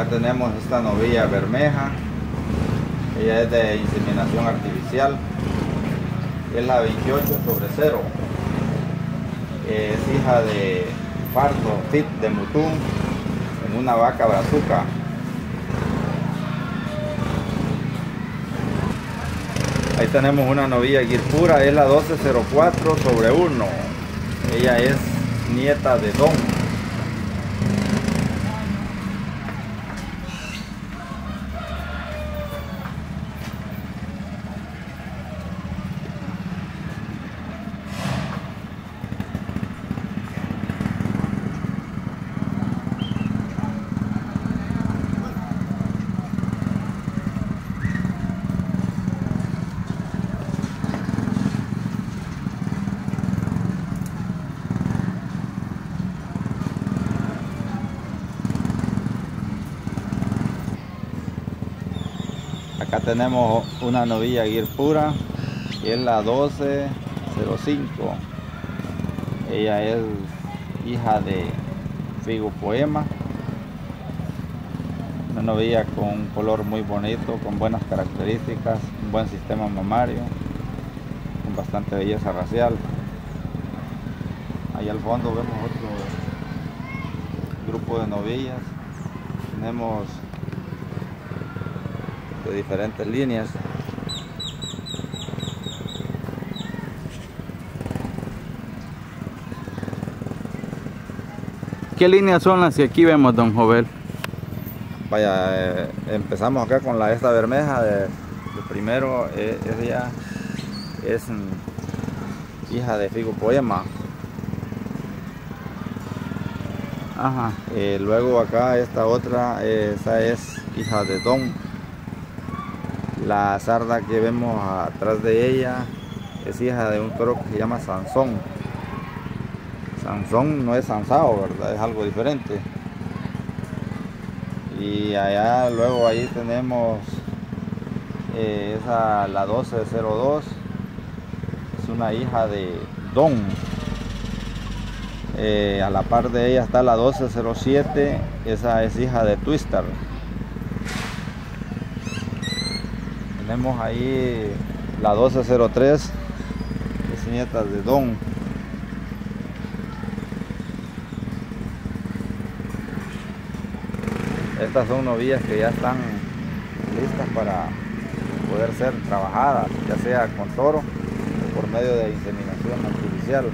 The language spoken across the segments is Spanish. acá tenemos esta novilla bermeja, ella es de inseminación artificial, es la 28/0, es hija de Farto Fit de Mutum, en una vaca brazuca. Ahí tenemos una novilla guirpura, es la 12/04/1, ella es nieta de Don. Acá tenemos una novilla guirpura, que es la 12/05. Ella es hija de Figo Poema. Una novilla con un color muy bonito, con buenas características, un buen sistema mamario, con bastante belleza racial. Allá al fondo vemos otro grupo de novillas. Tenemos de diferentes líneas. ¿Qué líneas son las que aquí vemos, don Jovel? Vaya, empezamos acá con esta bermeja de primero. Ella es hija de Figo Poema. Ajá. Luego acá esta otra, esa es hija de Don. La sarda que vemos atrás de ella es hija de un toro que se llama Sansón. Sansón no es Sansao, ¿verdad? Es algo diferente. Y allá luego ahí tenemos esa, la 12/02. Es una hija de Don. A la par de ella está la 12/07. Esa es hija de Twister. Tenemos ahí la 12/03, es nieta de Don. Estas son novillas que ya están listas para poder ser trabajadas, ya sea con toro o por medio de inseminación artificial.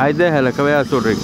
Ahí déjala que vea su rico.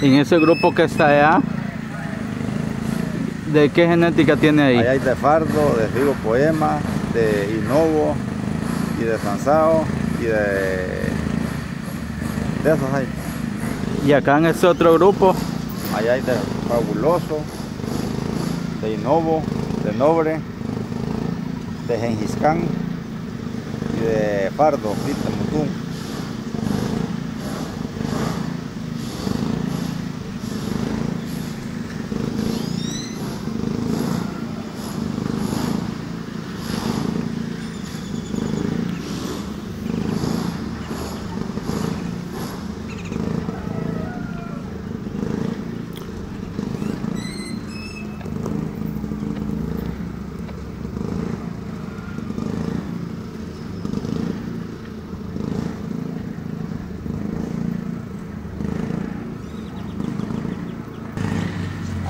En ese grupo que está allá, ¿de qué genética tiene ahí? Allá hay de Farto, de Figo Poema, de Inovo y de Sansón y de esos hay. Y acá en este otro grupo, allá hay de Fabuloso, de Inovo, de Nobre, de Genghis Khan y de Farto Fit de Mutum.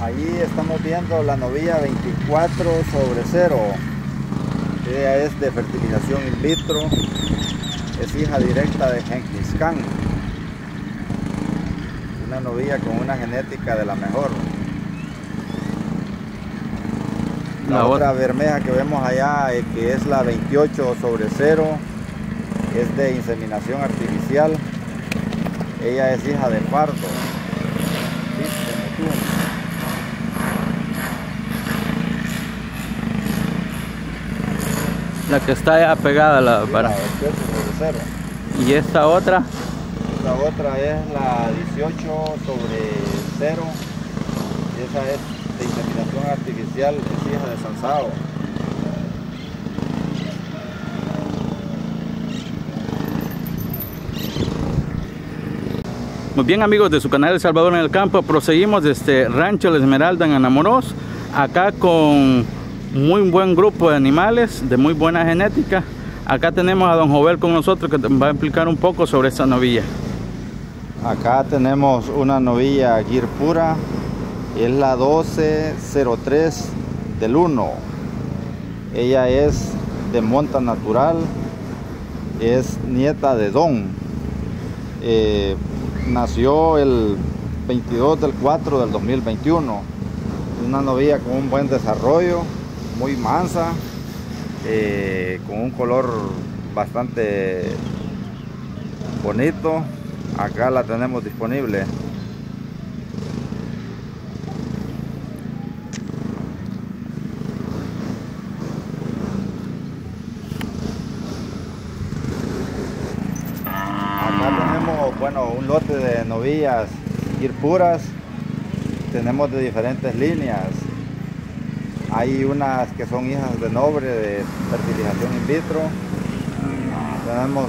Allí estamos viendo la novilla 24/0. Ella es de fertilización in vitro, es hija directa de Genghis Khan. Una novilla con una genética de la mejor. La otra bermeja que vemos allá, que es la 28/0, es de inseminación artificial. Ella es hija de Farto. La que está ya pegada, la para. Y esta otra. Esta otra es la 18/0. Esa es de inseminación artificial, es hija de Sansao. Muy bien, amigos de su canal El Salvador en el Campo, proseguimos desde Rancho la Esmeralda en Anamoros, acá con muy buen grupo de animales de muy buena genética. Acá tenemos a Don Jovel con nosotros, que va a explicar un poco sobre esta novilla. Acá tenemos una novilla guir pura, es la 12/03 del 1. Ella es de monta natural, es nieta de Don. Nació el 22/4/2021. Una novilla con un buen desarrollo, muy mansa, con un color bastante bonito. Acá la tenemos disponible. Acá tenemos, bueno, un lote de novillas guir puras. Tenemos de diferentes líneas. Hay unas que son hijas de Nobre, de fertilización in vitro. Tenemos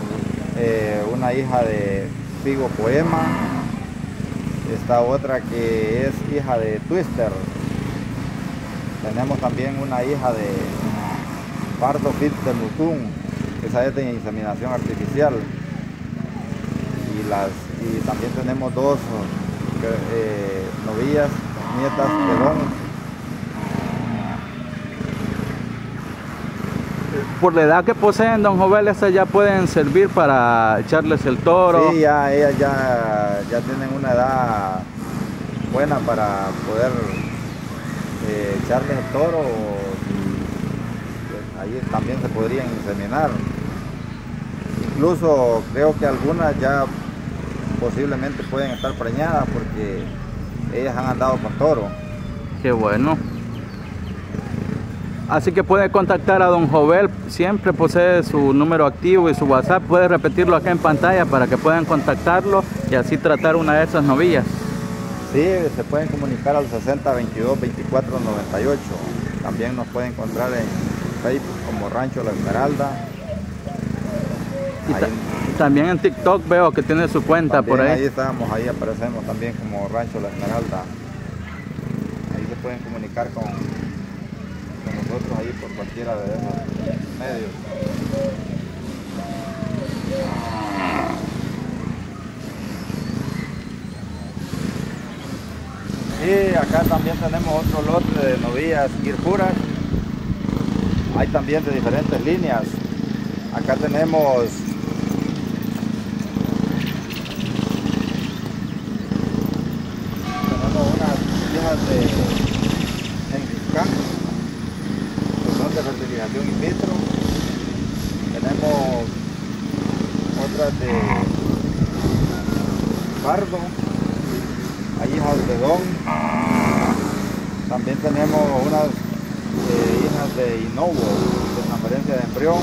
una hija de Figo Poema. Esta otra que es hija de Twister. Tenemos también una hija de Farto Fit de Mutum. Esa es de inseminación artificial. Y también tenemos dos novillas, nietas de Don. Por la edad que poseen, Don Jovel, estas ya pueden servir para echarles el toro. Sí, ya, ellas ya tienen una edad buena para poder echarles el toro. Ahí también se podrían inseminar. Incluso creo que algunas ya posiblemente pueden estar preñadas porque ellas han andado con toro. Qué bueno. Así que puede contactar a Don Jovel, siempre posee su número activo y su WhatsApp. Puede repetirlo acá en pantalla para que puedan contactarlo y así tratar una de esas novillas. Sí, se pueden comunicar al 6022-2498. También nos pueden encontrar en Facebook como Rancho la Esmeralda. Y también en TikTok veo que tiene su cuenta también, por ahí. Ahí estamos, ahí aparecemos también como Rancho la Esmeralda. Ahí se pueden comunicar con nosotros ahí por cualquiera de esos medios. Y acá también tenemos otro lote de novillas guir puras. Hay también de diferentes líneas. Acá tenemos fecundación in vitro. Tenemos otras de pardo, hay hijas de Don, también tenemos unas hijas de Inovo, de transferencia de embrión.